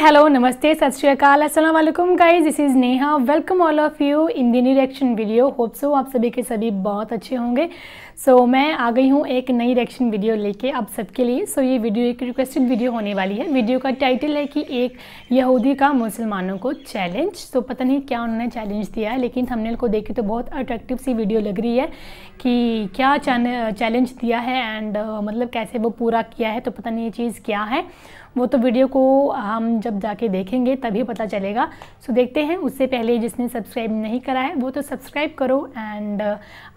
Hello नमस्ते सत श्री अकाल अस्सलाम वालेकुम guys, this is Neha. Welcome all of you in the new reaction video. Hope so आप सभी के सभी बहुत अच्छे होंगे। सो मैं आ गई हूँ एक नई रिएक्शन वीडियो लेके आप सबके लिए। सो ये वीडियो एक रिक्वेस्टेड वीडियो होने वाली है। वीडियो का टाइटल है कि एक यहूदी का मुसलमानों को चैलेंज। तो पता नहीं क्या उन्होंने चैलेंज दिया है, लेकिन थंबनेल को देखे तो बहुत अट्रैक्टिव सी वीडियो लग रही है कि क्या चैलेंज दिया है एंड मतलब कैसे वो पूरा किया है। तो पता नहीं ये चीज़ क्या है, वो तो वीडियो को हम जब जाके देखेंगे तभी पता चलेगा। सो देखते हैं। उससे पहले जिसने सब्सक्राइब नहीं करा है वो तो सब्सक्राइब करो एंड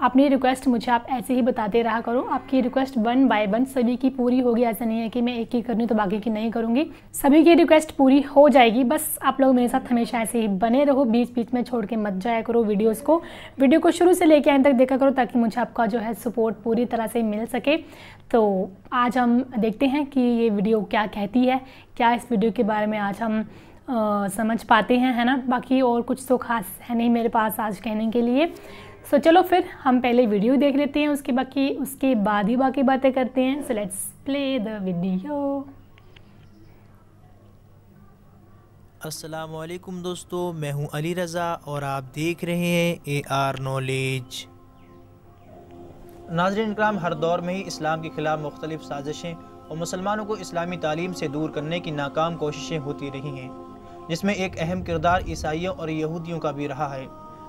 अपनी रिक्वेस्ट मुझे आप ऐसे ही बताते रहा करो। आपकी रिक्वेस्ट वन बाय वन सभी की पूरी होगी, ऐसा नहीं है कि मैं एक ही करनी तो बाकी की नहीं करूँगी। सभी की रिक्वेस्ट पूरी हो जाएगी। बस आप लोग मेरे साथ हमेशा ऐसे ही बने रहो, बीच बीच में छोड़ के मत जाया करो वीडियोज़ को। वीडियो को शुरू से लेकर एंड तक देखा करो ताकि मुझे आपका जो है सपोर्ट पूरी तरह से मिल सके। तो आज हम देखते हैं कि ये वीडियो क्या कहती है, क्या इस वीडियो के बारे में आज हम समझ पाते हैं, है ना। बाकी और कुछ तो खास है नहीं मेरे पास आज कहने के लिए। सो चलो फिर हम पहले वीडियो देख लेते हैं, उसके बाद ही बाकी बातें करते हैं। So let's play the video. अस्सलाम वालेकुम दोस्तों, मैं हूं अली रज़ा और आप देख रहे हैं AR नॉलेज। नाज़रीन इकराम, हर दौर में ही इस्लाम के ख़िलाफ़ मुख्तलिफ़ साजिशें और मुसलमानों को इस्लामी तालीम से दूर करने की नाकाम कोशिशें होती रही हैं, जिसमें एक अहम किरदार ईसाइयों और यहूदियों का भी रहा है।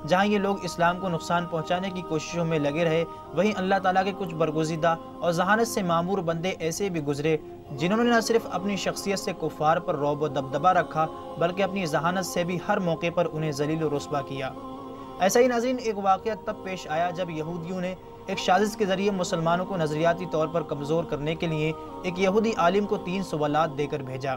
जहां ये लोग इस्लाम को नुकसान पहुंचाने की कोशिशों में लगे रहे, वहीं अल्लाह ताला के कुछ बरगुज़ीदा और जहानत से मामूर बंदे ऐसे भी गुजरे जिन्होंने न सिर्फ अपनी शख्सियत से कुफ़ार पर रौब और दबदबा रखा, बल्कि अपनी जहानत से भी हर मौके पर उन्हें ज़लील और रुस्वा किया। ऐसा ही नाज़रीन एक वाक़या तब पेश आया जब यहूदियों ने एक साजिश के ज़रिए मुसलमानों को नज़रियाती तौर पर कमज़ोर करने के लिए एक यहूदी आलिम को 3 सवालात देकर भेजा।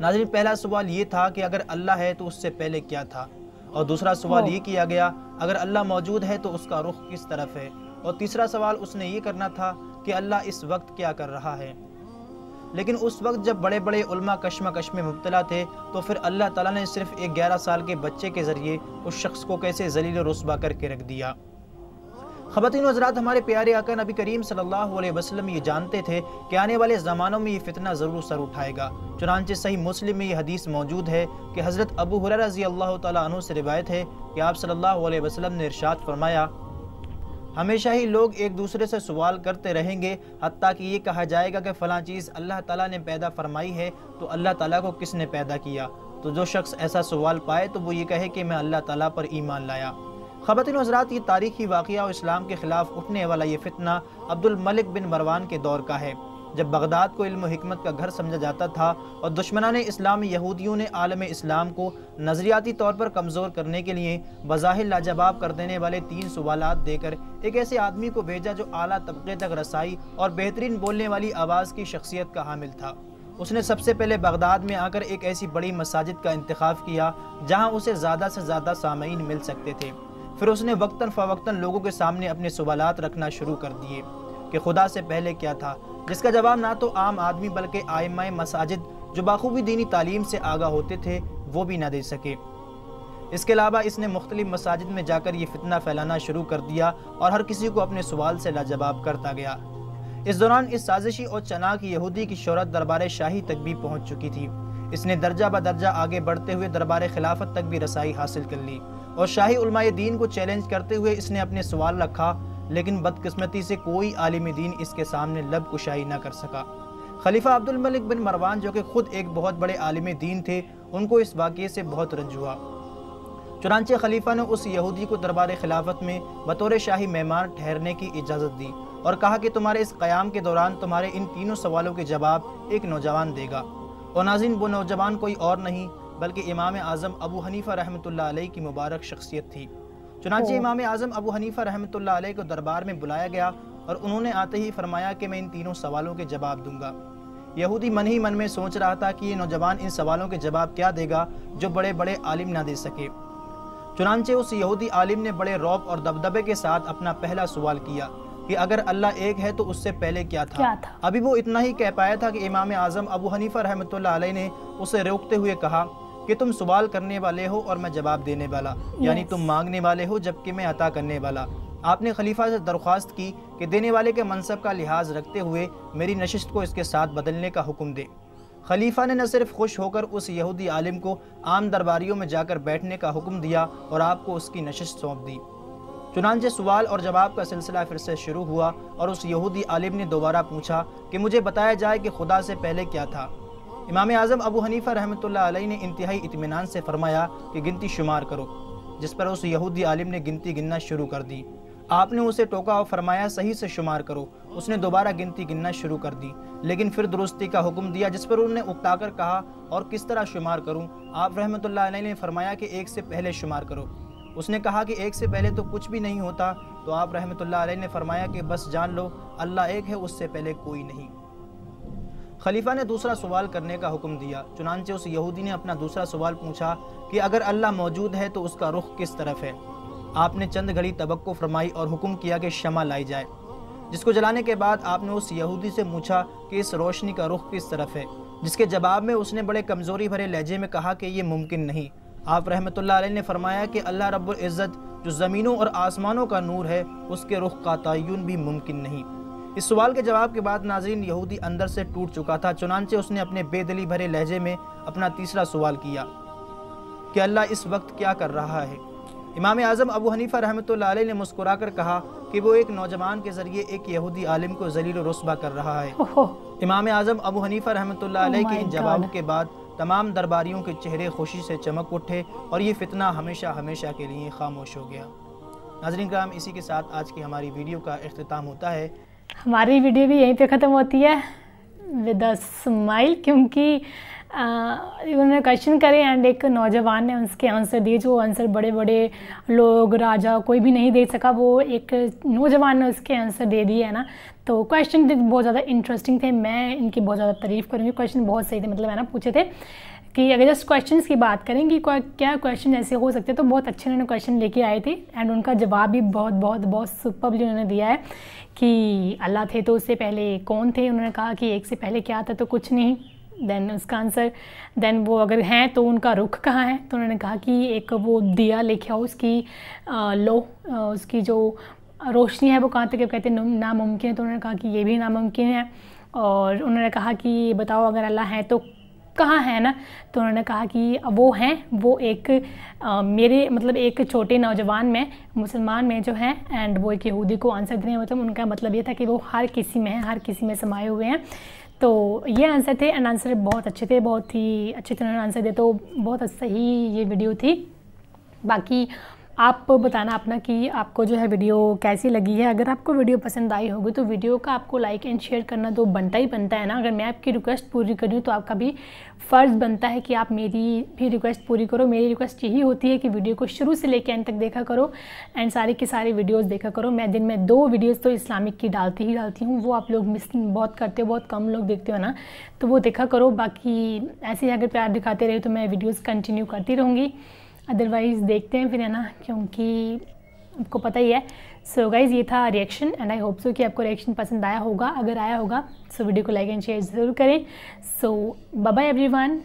नाज़रीन, पहला सवाल ये था कि अगर अल्लाह है तो उससे पहले क्या था, और दूसरा सवाल ये किया गया अगर अल्लाह मौजूद है तो उसका रुख किस तरफ है, और तीसरा सवाल उसने ये करना था कि अल्लाह इस वक्त क्या कर रहा है। लेकिन उस वक्त जब बड़े बड़े उलमा कश्मकश में मुब्तला थे, तो फिर अल्लाह ताला ने सिर्फ एक 11 साल के बच्चे के ज़रिए उस शख्स को कैसे ज़लील और रुस्वा करके रख दिया। ख़वातीन और हज़रात, हमारे प्यारे आका नबी करीम सल्लल्लाहु अलैहि वसल्लम ये जानते थे कि आने वाले ज़मानों में ये फ़ितना ज़रूर सर उठाएगा। चुनांचे सही मुस्लिम में ये हदीस मौजूद है कि हज़रत अबू हुरैरा रज़ी अल्लाह तआला अन्हु से रिवायत है कि आप सल्लल्लाहु अलैहि वसल्लम ने इरशाद फरमाया, हमेशा ही लोग एक दूसरे से सवाल करते रहेंगे हत्ता कि ये कहा जाएगा कि फ़लाँ चीज़ अल्लाह ताला ने पैदा फरमाई है तो अल्लाह ताला को किसने पैदा किया। तो जो शख्स ऐसा सवाल पाए तो वो ये कहे कि मैं अल्लाह ताला पर ईमान लाया। ख़वातीन और हज़रात, ये तारीख़ी वाक़िया और इस्लाम के ख़िलाफ़ उठने वाला ये फ़ितना अब्दुल मलिक बिन मरवान के दौर का है, जब बगदाद को इल्म और हिकमत का घर समझा जाता था और दुश्मनान इस्लाम यहूदियों ने आलम इस्लाम को नज़रियाती तौर पर कमज़ोर करने के लिए बज़ाहिर लाजवाब कर देने वाले 3 सवालात देकर एक ऐसे आदमी को भेजा जो आला तबके तक रसाई और बेहतरीन बोलने वाली आवाज़ की शख्सियत का हामिल था। उसने सबसे पहले बगदाद में आकर एक ऐसी बड़ी मसाजिद का इंतखाब किया जहाँ उसे ज़्यादा से ज़्यादा सामीन मिल सकते थे। फिर उसने वक्तन फ़वक्तन लोगों के सामने अपने सवालात रखना शुरू कर दिए कि खुदा से पहले क्या था, जिसका जवाब ना तो आम आदमी बल्कि आइमाए मसाजिद जो बाखूबी दीनी तालीम से आगा होते थे वो भी ना दे सके। इसके अलावा इसने मुख्तलिफ मसाजिद में जाकर ये फितना फैलाना शुरू कर दिया और हर किसी को अपने सवाल से लाजवाब करता गया। इस दौरान इस साजिशी और चालाक यहूदी की शोहरत दरबार शाही तक भी पहुँच चुकी थी। इसने दर्जा ब दर्जा आगे बढ़ते हुए दरबार खिलाफत तक भी रसाई हासिल कर ली और शाही उलमाए दीन को चैलेंज करते हुए इसने अपने सवाल रखा, लेकिन बदकिस्मती से कोई आलिम दीन इसके सामने लब कुशाई ना कर सका। खलीफा अब्दुल मलिक बिन मरवान जो कि खुद एक बहुत बड़े आलिम दीन थे, उनको इस वाक़े से बहुत रंज हुआ। चुनांचे खलीफा ने उस यहूदी को दरबार खिलाफत में बतौर शाही मेहमान ठहरने की इजाज़त दी और कहा कि तुम्हारे इस क़याम के दौरान तुम्हारे इन 3 सवालों के जवाब एक नौजवान देगा। और नाज़रीन, वो नौजवान कोई और नहीं बल्कि इमाम-ए-आज़म अबू हनीफा रहमतुल्लाह अलैह की मुबारक शख्सियत थी। चुनांचे इमाम-ए-आज़म अबू हनीफा रहमतुल्लाह अलैह को दरबार में बुलाया गया और उन्होंने आते ही फरमाया कि मैं इन 3 सवालों के जवाब दूंगा। यहूदी मन ही मन में सोच रहा था कि ये नौजवान इन सवालों के जवाब क्या देगा जो बड़े बड़े आलिम ना दे सके। चुनांचे उस यहूदी आलिम ने बड़े रौब और दबदबे के साथ अपना पहला सवाल किया कि अगर अल्लाह एक है तो उससे पहले क्या था? अभी वो इतना ही कह पाया था कि इमाम-ए-आज़म अबू हनीफा रहमतुल्लाह अलैह ने उसे रोकते हुए कहा कि तुम सवाल करने वाले हो और मैं जवाब देने वाला, यानी तुम मांगने वाले हो जबकि मैं अता करने वाला। आपने खलीफा से दरख्वास्त की कि देने वाले के मनसब का लिहाज रखते हुए मेरी नशिस्त को इसके साथ बदलने का हुक्म दे। खलीफा ने न सिर्फ खुश होकर उस यहूदी आलिम को आम दरबारियों में जाकर बैठने का हुक्म दिया और आपको उसकी नशिश सौंप दी। चुनांचे सवाल और जवाब का सिलसिला फिर से शुरू हुआ और उस यहूदी आलिम ने दोबारा पूछा कि मुझे बताया जाए कि खुदा से पहले क्या था। इमाम आज़म अबू हनीफ़ा रहमतुल्लाह अलैह ने इंतहाई इत्मीनान से फरमाया कि गिनती शुमार करो, जिस पर उस यहूदी आलिम ने गिनती गिनना शुरू कर दी। आपने उसे टोका और फरमाया सही से शुमार करो। उसने दोबारा गिनती गिनना शुरू कर दी, लेकिन फिर दुरुस्ती का हुक्म दिया, जिस पर उन्होंने उकताकर कहा और किस तरह शुमार करूं? आप रहमतुल्लाह अलैह ने फरमाया कि एक से पहले शुमार करो। उसने कहा कि एक से पहले तो कुछ भी नहीं होता। तो आप रहमतुल्लाह अलैह ने फरमाया कि बस जान लो अल्लाह एक है, उससे पहले कोई नहीं। खलीफा ने दूसरा सवाल करने का हुक्म दिया। चुनांचे उस यहूदी ने अपना दूसरा सवाल पूछा कि अगर अल्लाह मौजूद है तो उसका रुख किस तरफ है। आपने चंद घड़ी तबक्को फरमाई और हुक्म किया कि शमा लाई जाए, जिसको जलाने के बाद आपने उस यहूदी से पूछा कि इस रोशनी का रुख किस तरफ है, जिसके जवाब में उसने बड़े कमज़ोरी भरे लहजे में कहा कि ये मुमकिन नहीं। आप रहमतुल्लाह अलैह ने फरमाया कि अल्लाह रब्बुल इज़्ज़त जो ज़मीनों और आसमानों का नूर है, उसके रुख का तय्युन भी मुमकिन नहीं। इस सवाल के जवाब के बाद नाज़रीन यहूदी अंदर से टूट चुका था। चुनांचे उसने अपने बेदिली भरे लहजे में अपना तीसरा सवाल किया कि अल्लाह इस वक्त क्या कर रहा है। इमाम आज़म अबू हनीफ़ा रहमतुल्लाह अलैह ने मुस्कुरा कर कहा कि वो एक नौजवान के ज़रिए एक यहूदी आलिम को ज़लील व रुस्वा कर रहा है। इमाम आज़म अबू हनीफ़ा रहमतुल्लाह अलैह के इन जवाबों के बाद तमाम दरबारियों के चेहरे खुशी से चमक उठे और ये फितना हमेशा हमेशा के लिए खामोश हो गया। नाज़रीन इकराम, इसी के साथ आज की हमारी वीडियो का इख्तिताम होता है। हमारी वीडियो भी यहीं पे ख़त्म होती है विद अ स्माइल, क्योंकि उन्होंने क्वेश्चन करे एंड एक नौजवान ने उसके आंसर दिए, जो आंसर बड़े बड़े लोग, राजा, कोई भी नहीं दे सका। वो एक नौजवान ने उसके आंसर दे दिए, है ना। तो क्वेश्चन बहुत ज़्यादा इंटरेस्टिंग थे, मैं इनकी बहुत ज़्यादा तारीफ़ करूँगी। क्वेश्चन बहुत सही थे, मतलब है ना, पूछे थे कि अगर जस्ट क्वेश्चंस की बात करें कि क्या क्वेश्चन ऐसे हो सकते, तो बहुत अच्छे उन्होंने क्वेश्चन लेके आए थे एंड उनका जवाब भी बहुत बहुत बहुत सुपर्बली उन्होंने दिया है कि अल्लाह थे तो उससे पहले कौन थे। उन्होंने कहा कि एक से पहले क्या था, तो कुछ नहीं। देन उसका आंसर, देन वो अगर हैं तो उनका रुख कहाँ है, तो उन्होंने कहा कि एक वो दिया लेके आओ, उसकी उसकी जो रोशनी है वो कहाँ तक, कहते हैं नामुमकिन है, तो उन्होंने कहा कि ये भी नामुमकिन है। और उन्होंने कहा कि बताओ अगर अल्लाह है तो कहाँ है, ना। तो उन्होंने कहा कि वो हैं, वो एक मेरे मतलब एक छोटे नौजवान में, मुसलमान में जो है, एंड वो एक यहूदी को आंसर देने, मतलब उनका मतलब ये था कि वो हर किसी में है, हर किसी में समाये हुए हैं। तो ये आंसर थे एंड आंसर बहुत अच्छे थे, बहुत ही अच्छे तरह आंसर दिए। तो बहुत सही ये वीडियो थी। बाकी आप बताना अपना कि आपको जो है वीडियो कैसी लगी है। अगर आपको वीडियो पसंद आई होगी तो वीडियो का आपको लाइक एंड शेयर करना तो बनता ही बनता है ना। अगर मैं आपकी रिक्वेस्ट पूरी करूँ तो आपका भी फ़र्ज़ बनता है कि आप मेरी भी रिक्वेस्ट पूरी करो। मेरी रिक्वेस्ट यही होती है कि वीडियो को शुरू से लेकर एंड तक देखा करो एंड सारी की सारी वीडियोस देखा करो। मैं दिन में 2 वीडियोस तो इस्लामिक की डालती हूँ, वो आप लोग मिस बहुत करते हो, बहुत कम लोग देखते हो ना, तो वो देखा करो। बाकी ऐसे ही अगर प्यार दिखाते रहे तो मैं वीडियोज़ कंटिन्यू करती रहूँगी, अदरवाइज़ देखते हैं फिर, है ना, क्योंकि आपको पता ही है। सो गाइज़, ये था reaction and I hope so कि आपको रिएक्शन पसंद आया होगा। अगर आया होगा सो वीडियो को लाइक एंड शेयर ज़रूर करें। So bye bye everyone.